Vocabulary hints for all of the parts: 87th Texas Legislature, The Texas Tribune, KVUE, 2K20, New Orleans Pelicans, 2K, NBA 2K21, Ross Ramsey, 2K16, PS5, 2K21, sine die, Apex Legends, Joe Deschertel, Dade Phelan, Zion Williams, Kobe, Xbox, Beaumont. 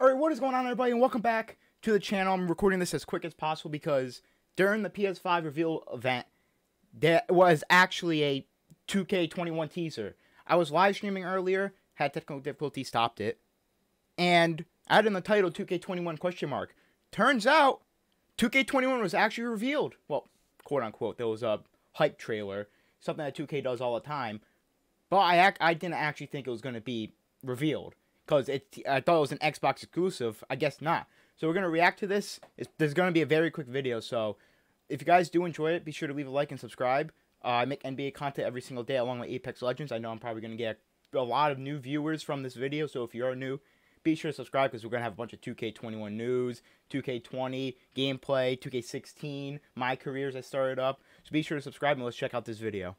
All right, what is going on, everybody, and welcome back to the channel. I'm recording this as quick as possible because during the PS5 reveal event, there was actually a 2K21 teaser. I was live streaming earlier, had technical difficulty, stopped it, and added in the title 2K21 question mark. Turns out 2K21 was actually revealed. Well, quote unquote, there was a hype trailer, something that 2K does all the time, but I didn't actually think it was going to be revealed. Because I thought it was an Xbox exclusive. I guess not. So we're going to react to this. There's going to be a very quick video. So if you guys do enjoy it, be sure to leave a like and subscribe. I make NBA content every single day along with Apex Legends. I know I'm probably going to get a lot of new viewers from this video. So if you are new, be sure to subscribe because we're going to have a bunch of 2K21 news, 2K20, gameplay, 2K16, my careers I started up. So be sure to subscribe and let's check out this video.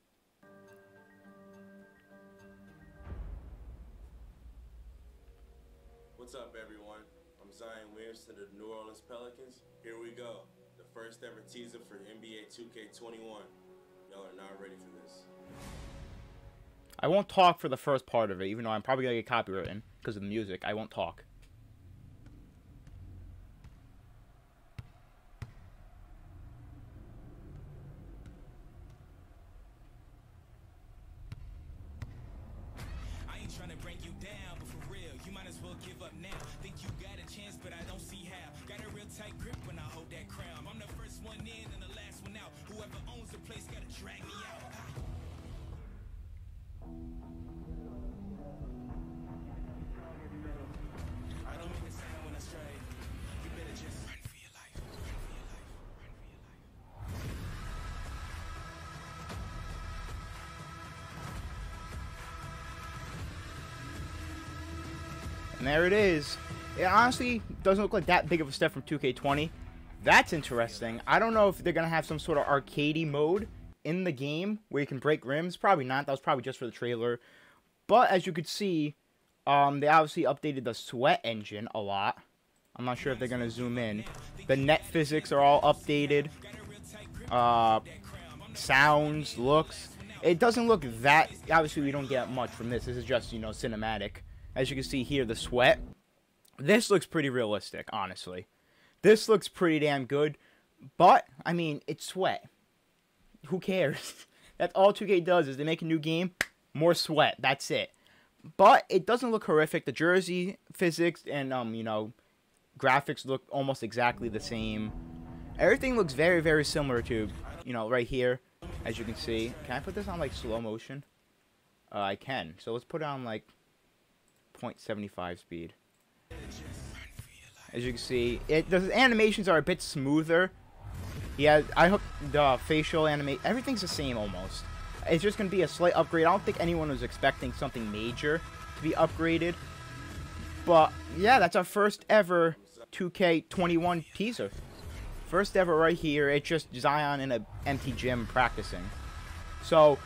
What's up, everyone? I'm Zion Williams to the New Orleans Pelicans. Here we go. The first ever teaser for NBA 2K21. Y'all are not ready for this. I won't talk for the first part of it, even though I'm probably going to get copywritten because of the music. I won't talk. Trying to bring you down, but for real, you might as well give up now. Think you got a chance, but I don't see how. Got a real tight grip when I hold that crown. I'm the first one in and the last one out. Whoever owns the place gotta drag me out. I don't make a sound when I stray. You better just run for your life. Run for your life. Run for your life. And there it is. It honestly doesn't look like that big of a step from 2K20. That's interesting. I don't know if they're going to have some sort of arcadey mode in the game where you can break rims. Probably not. That was probably just for the trailer. But as you could see, they obviously updated the sweat engine a lot. I'm not sure if they're going to zoom in. The net physics are all updated. Sounds, looks. It doesn't look that... Obviously, we don't get much from this. This is just, you know, cinematic. As you can see here, the sweat. This looks pretty realistic, honestly. This looks pretty damn good. But, I mean, it's sweat. Who cares? That's all 2K does is they make a new game, more sweat. That's it. But it doesn't look horrific. The jersey physics and, you know, graphics look almost exactly the same. Everything looks very, very similar to, you know, right here. As you can see. Can I put this on, like, slow motion? I can. So let's put it on, like... 0.75 speed. As you can see, the animations are a bit smoother. Yeah, I hope the facial animation, everything's the same almost. It's just going to be a slight upgrade. I don't think anyone was expecting something major to be upgraded. But yeah, that's our first ever 2K21 teaser. First ever right here. It's just Zion in an empty gym practicing. So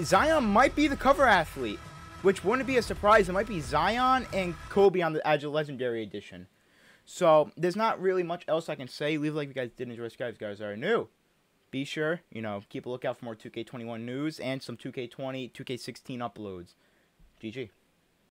Zion might be the cover athlete. Which wouldn't be a surprise. It might be Zion and Kobe on the Agile Legendary Edition. So, there's not really much else I can say. Leave a like if you guys did enjoy. Subscribe if you guys are new. Be sure, you know, keep a lookout for more 2K21 news and some 2K20, 2K16 uploads. GG.